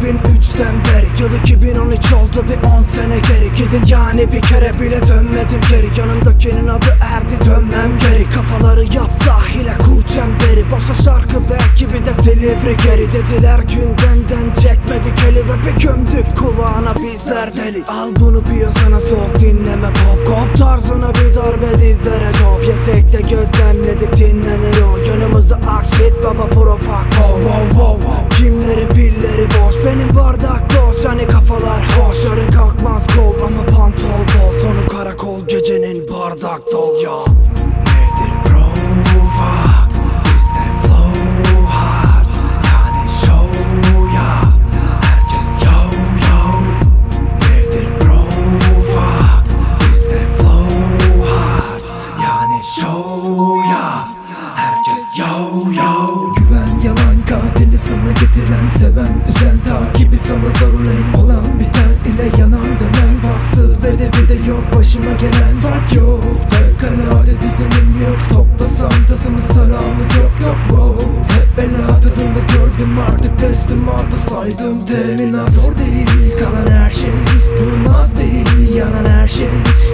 2003'ten beri, yıl 2013 oldu bir 10 sene geri. Gidin yani bir kere bile dönmedim geri. Yanımdakinin adı Erdi, dönmem geri. Kafaları yap sahile kucam beri. Başa şarkı belki bir de Silivri geri. Dediler gündemden çekmedik eli, rapi gömdük kulağına bizler deli. Al bunu bir yasana sok, dinleme pop kop tarzına bir darbe dizlere top. Yesek de gözlemledik dinlenir o. Yanımızda Aksit, baba Profuck. Wow wow wow, kimleri pilleri boş, benim bardak boş. Hani kafalar hoş, yarın kalkmaz kol ama pantol bol. Sonu karakol, gecenin bardak dol ya. Nedir Profuck? Getiren, seven, üzen, takibi sana zorlayım. Olan biten ile yanan dönen, bahtsız bedevi de yok, başıma gelen fark yok. Fevkalade düzenim yok, toplasam tasımız tarağımız yok yok wow. Hep bela tadında gördüm artık, teslim aldı saydım teminat. Zor değil kalan her şey, duymaz değil yanan her şey.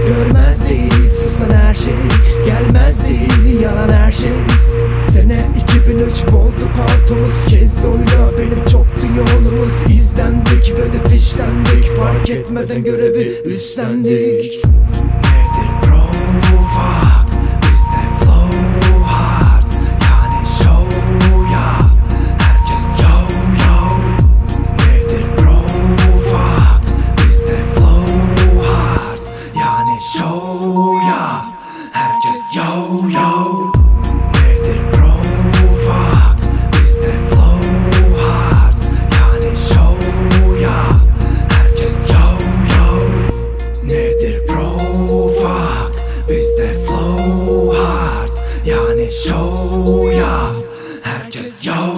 Görmez değil susan her şey, gelmez değil yalan her şey. Sene 2003 boldu partomuz, Kezzo'yla benim çoktu yolumuz. İzlendik ve de fişlendik, fark etmeden görevi üstlendik. Nedir Profuck? Bizde flow hard, yani show ya. Herkes yo.